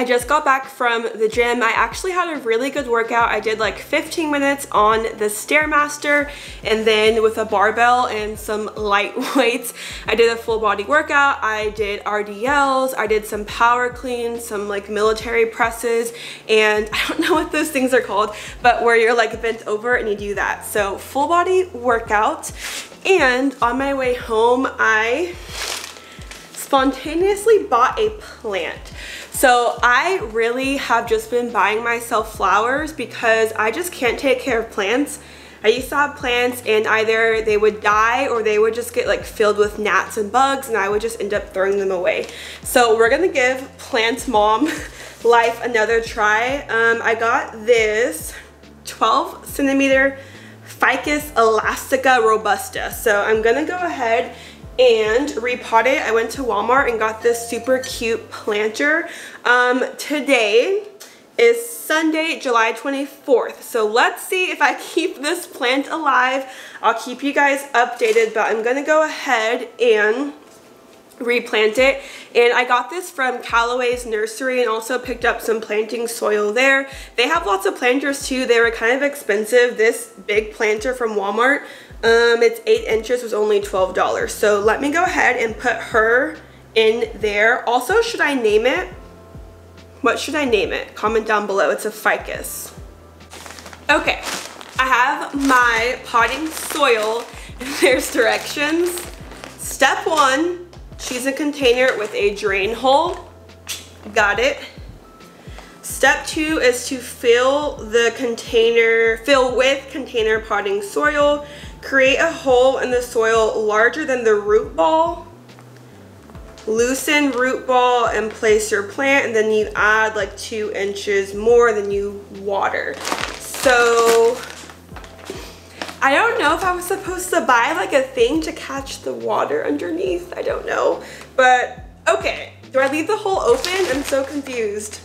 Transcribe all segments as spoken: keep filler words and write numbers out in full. I just got back from the gym. I actually had a really good workout. I did like fifteen minutes on the Stairmaster and then with a barbell and some light weights. I did a full body workout. I did R D Ls. I did some power cleans, some like military presses, and I don't know what those things are called, but where you're like bent over and you do that. So full body workout. And on my way home, I spontaneously bought a plant. So I really have just been buying myself flowers because I just can't take care of plants. I used to have plants and either they would die or they would just get like filled with gnats and bugs and I would just end up throwing them away. So we're gonna give Plant Mom life another try. Um, I got this twelve centimeter Ficus elastica robusta. So I'm gonna go ahead and repot it. I went to Walmart and got this super cute planter. Um, today is Sunday, July twenty-fourth. So let's see if I keep this plant alive. I'll keep you guys updated, but I'm gonna go ahead and replant it. And I got this from Callaway's nursery and also picked up some planting soil there. They have lots of planters too. They were kind of expensive. This big planter from Walmart, um, it's eight inches, was only twelve dollars. So let me go ahead and put her in there. Also, should I name it? What should I name it? Comment down below. It's a ficus. Okay, I have my potting soil. There's directions. Step one, choose a container with a drain hole. Got it. Step two is to fill the container, fill with container potting soil. Create a hole in the soil larger than the root ball. Loosen root ball and place your plant, and then you add like two inches more than you water. So I don't know if I was supposed to buy like a thing to catch the water underneath. I don't know, but okay. Do I leave the hole open? I'm so confused.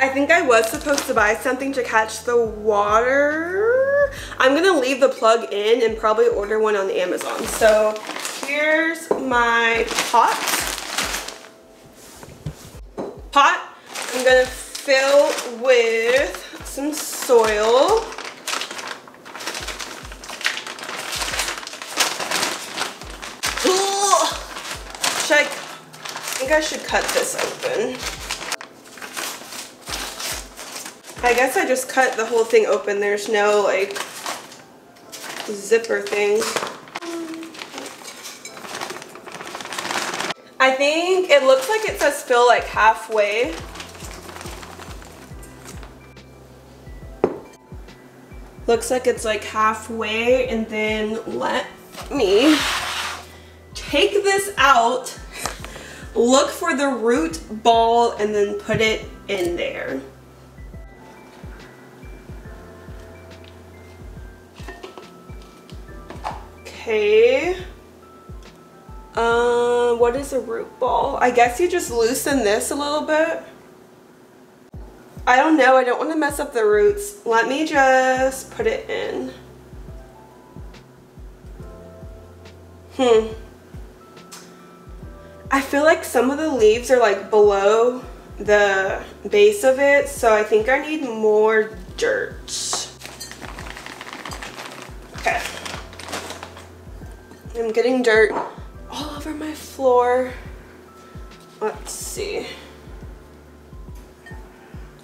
I think I was supposed to buy something to catch the water. I'm gonna leave the plug in and probably order one on Amazon. So here's my pot. Pot, I'm gonna fill with some soil. Should I, I think I should cut this open. I guess I just cut the whole thing open. There's no like zipper thing. I think it looks like it says fill like halfway. Looks like it's like halfway, and then let me take this out, look for the root ball, and then put it in there. Okay. Um, what is a root ball? I guess you just loosen this a little bit. I don't know. I don't want to mess up the roots. Let me just put it in. Hmm. I feel like some of the leaves are like below the base of it, so I think I need more dirt. Okay. I'm getting dirt all over my floor. Let's see.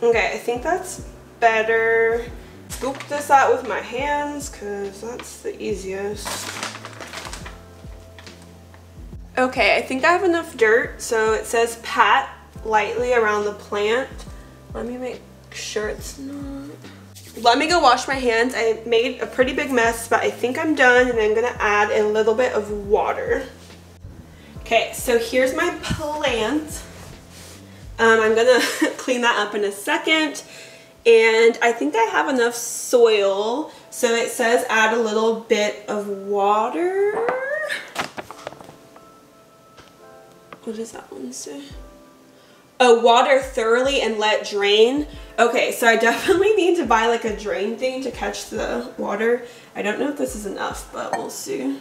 Okay, I think that's better. Scoop this out with my hands because that's the easiest. Okay, I think I have enough dirt. So it says pat lightly around the plant. Let me make sure it's not. Let me go wash my hands. I made a pretty big mess, but I think I'm done, and I'm gonna add a little bit of water. Okay, so here's my plant. Um, I'm gonna clean that up in a second, and I think I have enough soil. So it says add a little bit of water. What does that one say? Oh, water thoroughly and let drain. Okay, so I definitely need to buy like a drain thing to catch the water. I don't know if this is enough, but we'll see.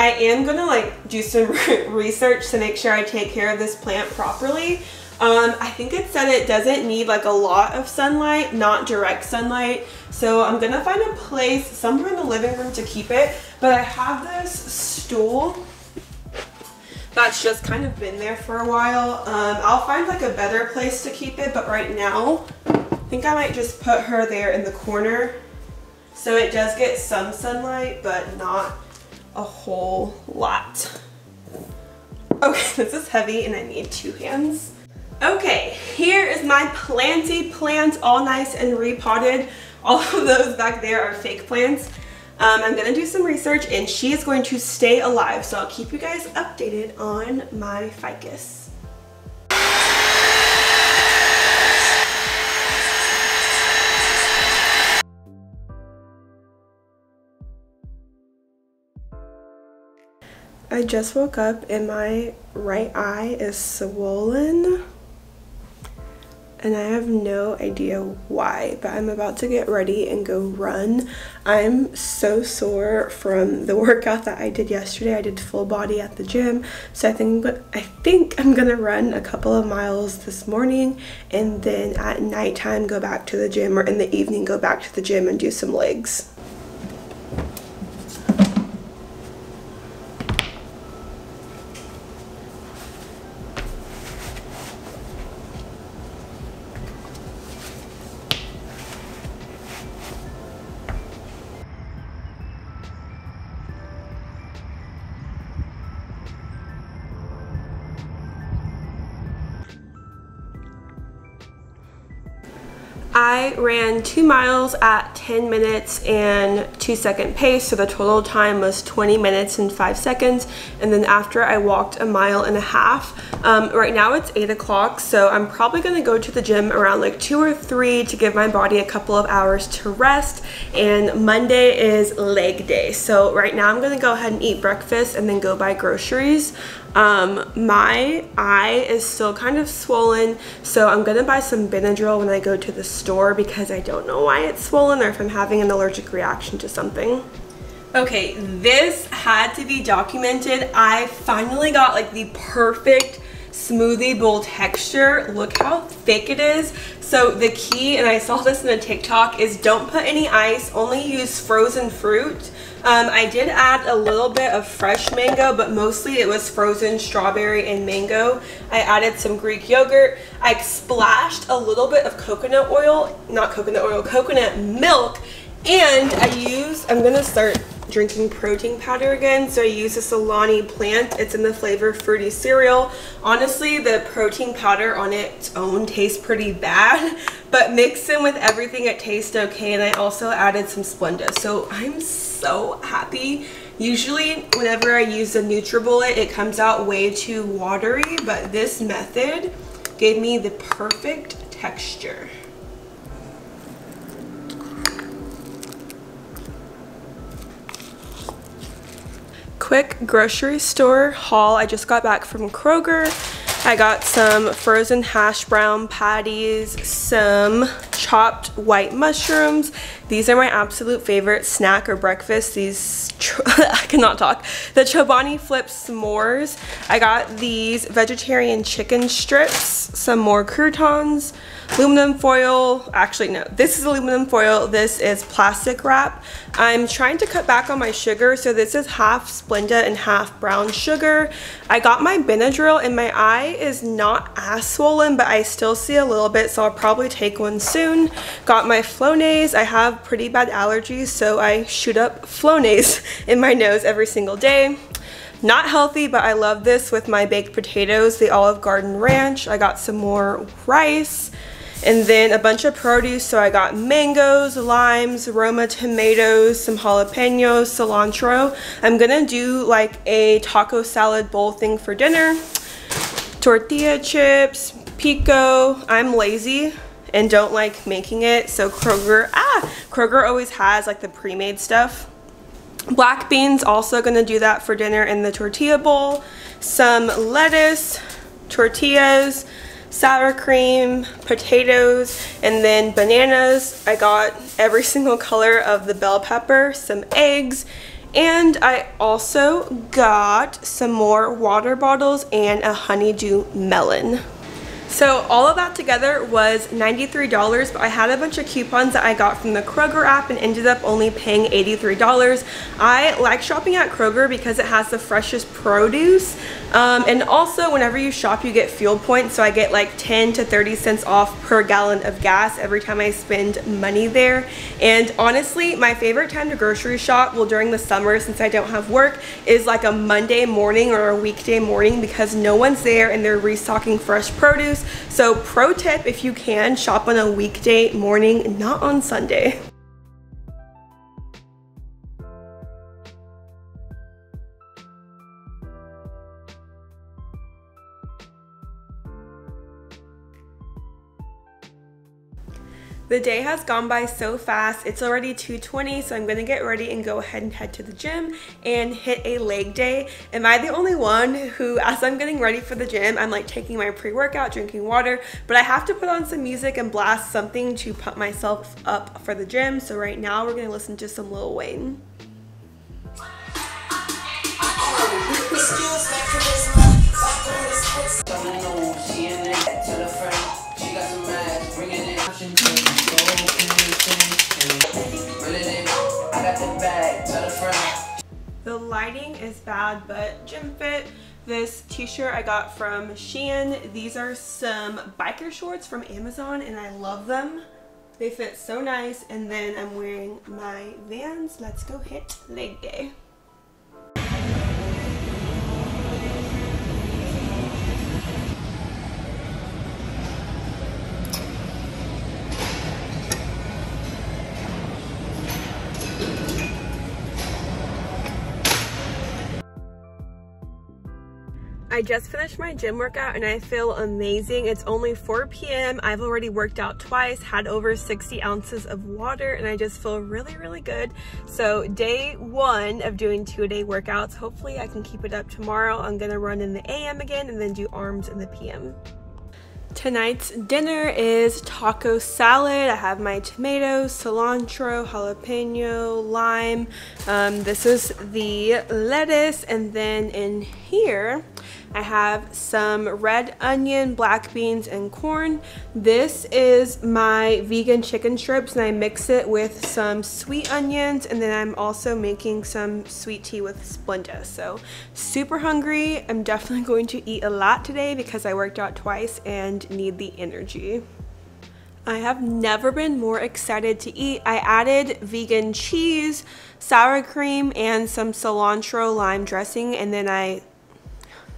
I am gonna like do some research to make sure I take care of this plant properly. Um, I think it said it doesn't need like a lot of sunlight, not direct sunlight. So I'm gonna find a place somewhere in the living room to keep it. But I have this stool that's just kind of been there for a while. Um, I'll find like a better place to keep it, but right now, I think I might just put her there in the corner. So it does get some sunlight, but not a whole lot. Okay, this is heavy and I need two hands. Okay, here is my planty plant, all nice and repotted. All of those back there are fake plants. Um, I'm gonna do some research and she is going to stay alive. So I'll keep you guys updated on my ficus. I just woke up and my right eye is swollen and I have no idea why, but I'm about to get ready and go run. I'm so sore from the workout that I did yesterday. I did full body at the gym, so I think I think I'm gonna run a couple of miles this morning and then at nighttime go back to the gym, or in the evening go back to the gym and do some legs. I ran two miles at ten minutes and two second pace, so the total time was twenty minutes and five seconds. And then after I walked a mile and a half. Um, right now it's eight o'clock, so I'm probably gonna go to the gym around like two or three to give my body a couple of hours to rest. And Monday is leg day, so right now I'm gonna go ahead and eat breakfast and then go buy groceries. Um, my eye is still kind of swollen, so I'm gonna buy some Benadryl when I go to the store because I don't know why it's swollen or if I'm having an allergic reaction to something. Okay, this had to be documented. I finally got like the perfect smoothie bowl texture. Look how thick it is. So the key, and I saw this in a TikTok, is don't put any ice, only use frozen fruit. um I did add a little bit of fresh mango, but mostly it was frozen strawberry and mango. I added some Greek yogurt. I splashed a little bit of coconut oil, not coconut oil coconut milk, and I used, I'm gonna start drinking protein powder again, so I use the Solani plant. It's in the flavor fruity cereal. Honestly, the protein powder on its own tastes pretty bad, but mixed in with everything it tastes okay. And I also added some Splenda, so I'm so happy. Usually whenever I use a Nutribullet, it comes out way too watery, but this method gave me the perfect texture. Quick grocery store haul. I just got back from Kroger. I got some frozen hash brown patties, some chopped white mushrooms. These are my absolute favorite snack or breakfast. These, I cannot talk. The Chobani Flip S'mores. I got these vegetarian chicken strips, some more croutons, aluminum foil. Actually, no, this is aluminum foil. This is plastic wrap. I'm trying to cut back on my sugar, so this is half Splenda and half brown sugar. I got my Benadryl and my eye is not as swollen, but I still see a little bit, so I'll probably take one soon. Got my Flonase. I have pretty bad allergies, so I shoot up Flonase in my nose every single day. Not healthy, but I love this with my baked potatoes, the Olive Garden ranch. I got some more rice and then a bunch of produce, so I got mangoes, limes, Roma tomatoes, some jalapenos, cilantro. I'm gonna do like a taco salad bowl thing for dinner. Tortilla chips, pico. I'm lazy and don't like making it, so Kroger, ah, Kroger always has like the pre-made stuff. Black beans, also gonna do that for dinner in the tortilla bowl. Some lettuce, tortillas, sour cream, potatoes, and then bananas. I got every single color of the bell pepper, some eggs, And I also got some more water bottles and a honeydew melon. So all of that together was ninety-three dollars, but I had a bunch of coupons that I got from the Kroger app and ended up only paying eighty-three dollars. I like shopping at Kroger because it has the freshest produce. Um, and also whenever you shop, you get fuel points. So I get like ten to thirty cents off per gallon of gas every time I spend money there. And honestly, my favorite time to grocery shop, well, during the summer since I don't have work, is like a Monday morning or a weekday morning because no one's there and they're restocking fresh produce. So pro tip, if you can, shop on a weekday morning, not on Sunday. The day has gone by so fast. It's already two twenty, so I'm gonna get ready and go ahead and head to the gym and hit a leg day. Am I the only one who, as I'm getting ready for the gym, I'm like taking my pre-workout, drinking water, but I have to put on some music and blast something to pump myself up for the gym. So right now we're gonna listen to some Lil Wayne. The lighting is bad, but gym fit. This t-shirt I got from Shein. These are some biker shorts from Amazon and I love them. They fit so nice. And then I'm wearing my Vans. Let's go hit leg day. I just finished my gym workout and I feel amazing. It's only four p m I've already worked out twice, had over sixty ounces of water, and I just feel really, really good. So day one of doing two-a-day workouts. Hopefully I can keep it up tomorrow. I'm gonna run in the a m again and then do arms in the p m Tonight's dinner is taco salad. I have my tomatoes, cilantro, jalapeno, lime. Um, this is the lettuce. And then in here, I have some red onion, black beans, and corn. This is my vegan chicken strips, and I mix it with some sweet onions. And then I'm also making some sweet tea with Splenda. So super hungry. I'm definitely going to eat a lot today because I worked out twice and need the energy. I have never been more excited to eat. I added vegan cheese, sour cream, and some cilantro lime dressing, and then I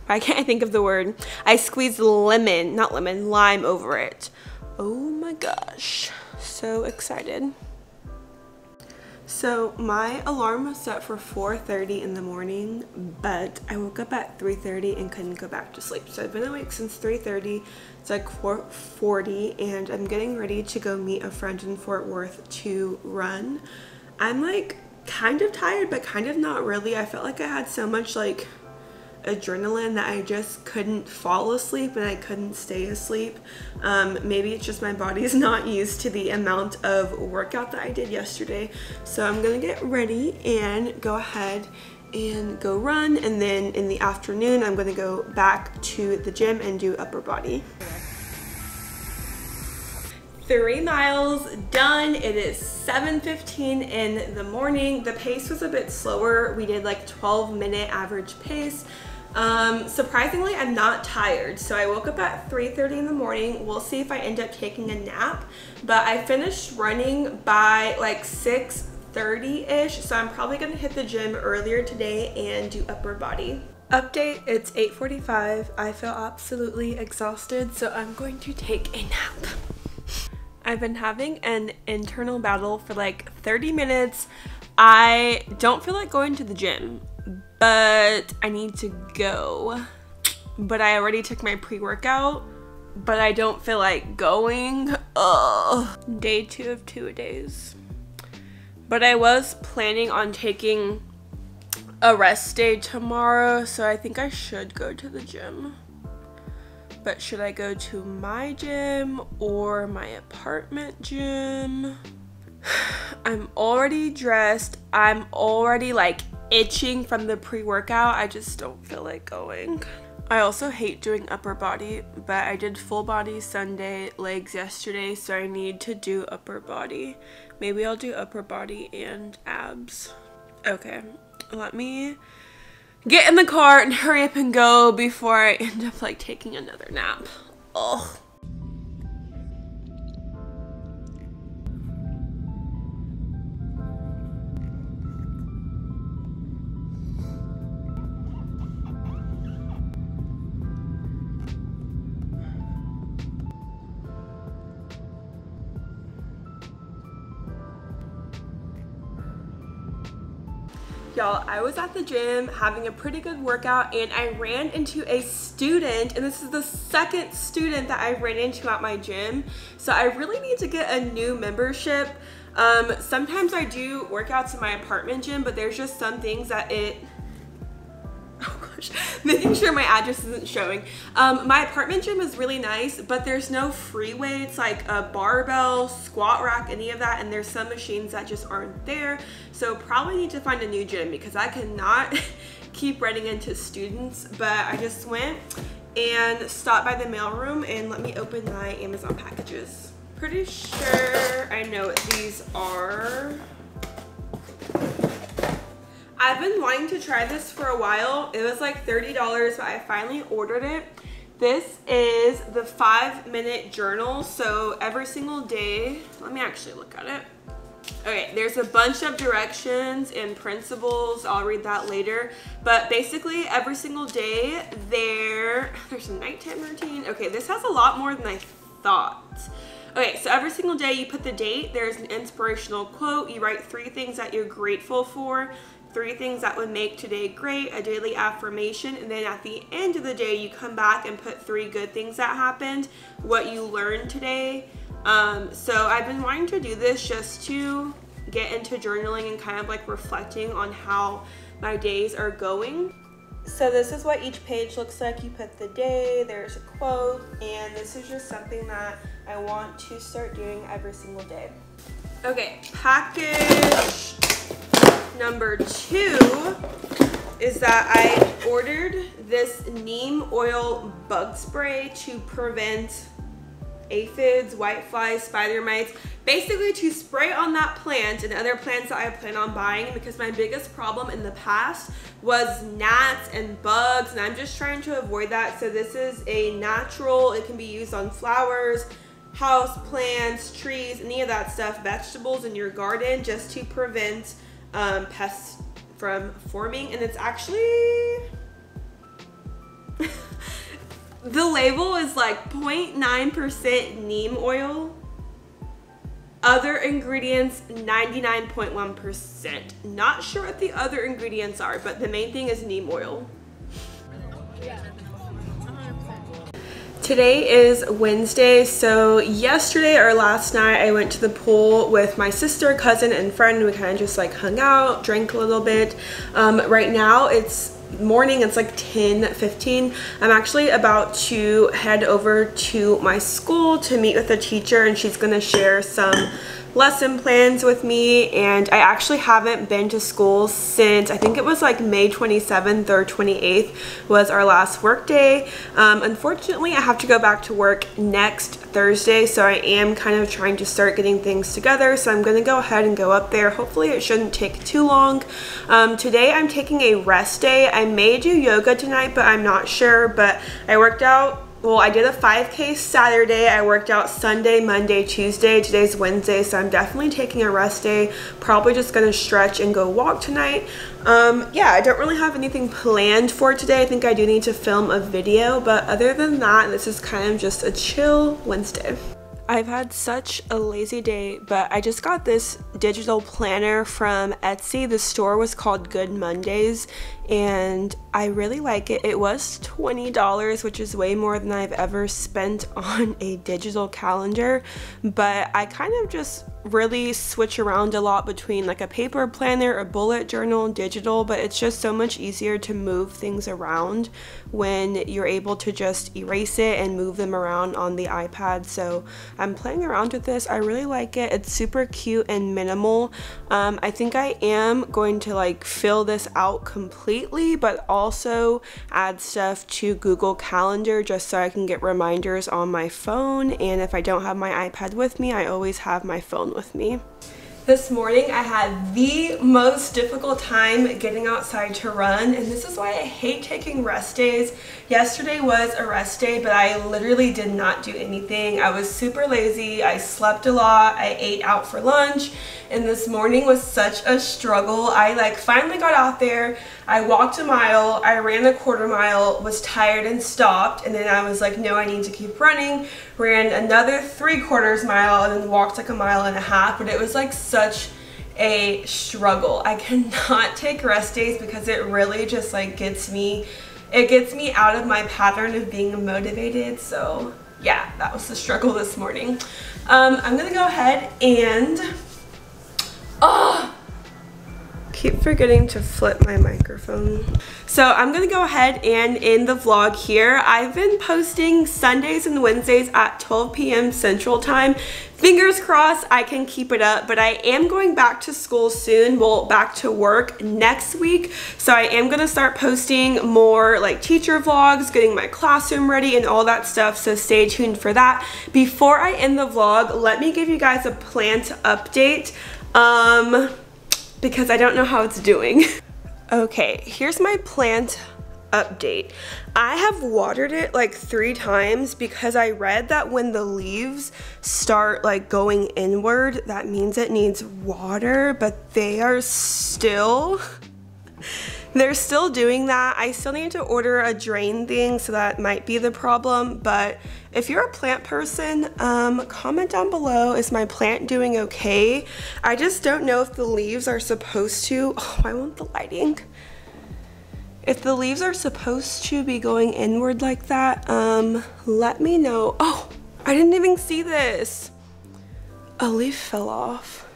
I can't think of the word. I squeezed lemon, not lemon, lime over it. Oh my gosh, so excited. So my alarm was set for four thirty in the morning, but I woke up at three thirty and couldn't go back to sleep. So I've been awake since three thirty, it's like four forty, and I'm getting ready to go meet a friend in Fort Worth to run. I'm like kind of tired, but kind of not really. I felt like I had so much like adrenaline that I just couldn't fall asleep and I couldn't stay asleep. Um, maybe it's just my body's not used to the amount of workout that I did yesterday. So I'm gonna get ready and go ahead and go run, and then in the afternoon I'm gonna go back to the gym and do upper body. Three miles done. It is seven fifteen in the morning. The pace was a bit slower. We did like twelve minute average pace. Um, surprisingly, I'm not tired. So I woke up at three thirty in the morning. We'll see if I end up taking a nap, but I finished running by like six thirty ish. So I'm probably gonna hit the gym earlier today and do upper body. Update, it's eight forty-five. I feel absolutely exhausted, so I'm going to take a nap. I've been having an internal battle for like thirty minutes. I don't feel like going to the gym, but I need to go. But I already took my pre-workout, but I don't feel like going. Ugh. Day two of two-a-days. But I was planning on taking a rest day tomorrow, so I think I should go to the gym. But should I go to my gym or my apartment gym? I'm already dressed. I'm already like itching from the pre-workout. I just don't feel like going. I also hate doing upper body, but I did full body Sunday, legs yesterday, so I need to do upper body. Maybe I'll do upper body and abs. Okay, let me get in the car and hurry up and go before I end up like taking another nap. Ugh. Y'all, I was at the gym having a pretty good workout and I ran into a student, and this is the second student that I ran into at my gym. So I really need to get a new membership. Um, sometimes I do workouts in my apartment gym, but there's just some things that it, oh gosh, making sure my address isn't showing. Um, my apartment gym is really nice, but there's no free weights like a barbell, squat rack, any of that, and there's some machines that just aren't there. So probably need to find a new gym because I cannot keep running into students. But I just went and stopped by the mailroom and let me open my Amazon packages. Pretty sure I know what these are. I've been wanting to try this for a while. It was like thirty dollars, but I finally ordered it. This is the five minute journal. So every single day, let me actually look at it. Okay, there's a bunch of directions and principles. I'll read that later. But basically every single day there, there's a nighttime routine. Okay, this has a lot more than I thought. Okay, so every single day you put the date, there's an inspirational quote, you write three things that you're grateful for, three things that would make today great, a daily affirmation, and then at the end of the day you come back and put three good things that happened, what you learned today. Um, so I've been wanting to do this just to get into journaling and kind of like reflecting on how my days are going. So this is what each page looks like. You put the day, there's a quote, and this is just something that I want to start doing every single day. Okay, package number two is that I ordered this neem oil bug spray to prevent aphids, white flies, spider mites, basically to spray on that plant and other plants that I plan on buying, because my biggest problem in the past was gnats and bugs, and I'm just trying to avoid that. So this is a natural, it can be used on flowers, house plants, trees, any of that stuff, vegetables in your garden, just to prevent um, pests from forming. And it's actually the label is like zero point nine percent neem oil. Other ingredients, ninety-nine point one percent. Not sure what the other ingredients are, but the main thing is neem oil. Today is Wednesday, so yesterday or last night I went to the pool with my sister, cousin, and friend. We kind of just like hung out, drank a little bit. Um, right now it's morning, it's like ten fifteen. I'm actually about to head over to my school to meet with a teacher, and she's gonna share some lesson plans with me. And I actually haven't been to school since I think it was like May twenty-seventh or twenty-eighth was our last work day. Um, unfortunately I have to go back to work next Thursday, so I am kind of trying to start getting things together. So I'm gonna go ahead and go up there. Hopefully it shouldn't take too long. Um, today I'm taking a rest day. I may do yoga tonight, but I'm not sure. But I worked out, well, I did a five K Saturday, I worked out Sunday, Monday, Tuesday, today's Wednesday, so I'm definitely taking a rest day. Probably just gonna stretch and go walk tonight. Um, yeah, I don't really have anything planned for today. I think I do need to film a video, but other than that, this is kind of just a chill Wednesday. I've had such a lazy day, but I just got this digital planner from Etsy. The store was called Good Mondays, and I really like it. It was twenty dollars, which is way more than I've ever spent on a digital calendar, but I kind of just really switch around a lot between like a paper planner, a bullet journal, digital, but it's just so much easier to move things around when you're able to just erase it and move them around on the iPad. So I'm playing around with this. I really like it. It's super cute and minimal. Um, I think I am going to like fill this out completely, but also add stuff to Google Calendar just so I can get reminders on my phone. And if I don't have my iPad with me, I always have my phone with me. This morning I had the most difficult time getting outside to run, and this is why I hate taking rest days. Yesterday was a rest day, but I literally did not do anything. I was super lazy. I slept a lot. I ate out for lunch, and this morning was such a struggle. I like finally got out there. I walked a mile. I ran a quarter mile, was tired and stopped, and then I was like, no, I need to keep running. Ran another three quarters mile and then walked like a mile and a half, but it was like such a struggle. I cannot take rest days because it really just like gets me, it gets me out of my pattern of being motivated. So yeah, that was the struggle this morning. Um, I'm gonna go ahead and, oh, keep forgetting to flip my microphone. So I'm gonna go ahead and end the vlog here. I've been posting Sundays and Wednesdays at twelve p m Central Time. Fingers crossed I can keep it up, but I am going back to school soon, well, back to work next week. So I am gonna start posting more like teacher vlogs, getting my classroom ready and all that stuff, so stay tuned for that. Before I end the vlog, let me give you guys a plant update. Um, because I don't know how it's doing. Okay, here's my plant update. I have watered it like three times because I read that when the leaves start like going inward, that means it needs water, but they are still, they're still doing that. I still need to order a drain thing, so that might be the problem, but if you're a plant person, um, comment down below, is my plant doing okay? I just don't know if the leaves are supposed to, oh, I want the lighting. If the leaves are supposed to be going inward like that, um, let me know. Oh, I didn't even see this. A leaf fell off.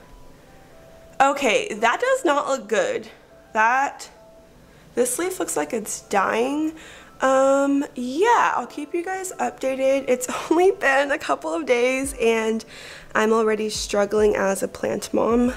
Okay, that does not look good. That, this leaf looks like it's dying. Um, yeah, I'll keep you guys updated. It's only been a couple of days and I'm already struggling as a plant mom.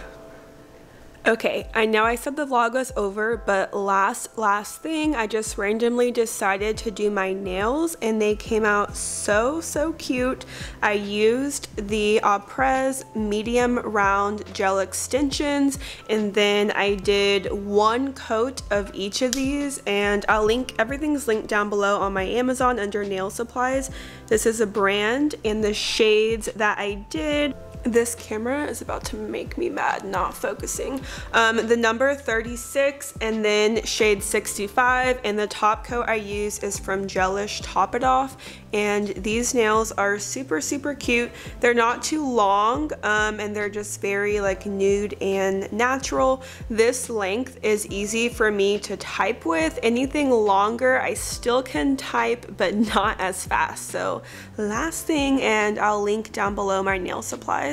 Okay, I know I said the vlog was over, but last, last thing, I just randomly decided to do my nails and they came out so, so cute. I used the Apres medium round gel extensions and then I did one coat of each of these, and I'll link, everything's linked down below on my Amazon under nail supplies. This is a brand, and the shades that I did, this camera is about to make me mad not focusing. Um, the number thirty-six and then shade sixty-five, and the top coat I use is from Gelish Top It Off, and these nails are super, super cute. They're not too long, um, and they're just very like nude and natural. This length is easy for me to type with. Anything longer I still can type, but not as fast. So last thing, and I'll link down below my nail supplies.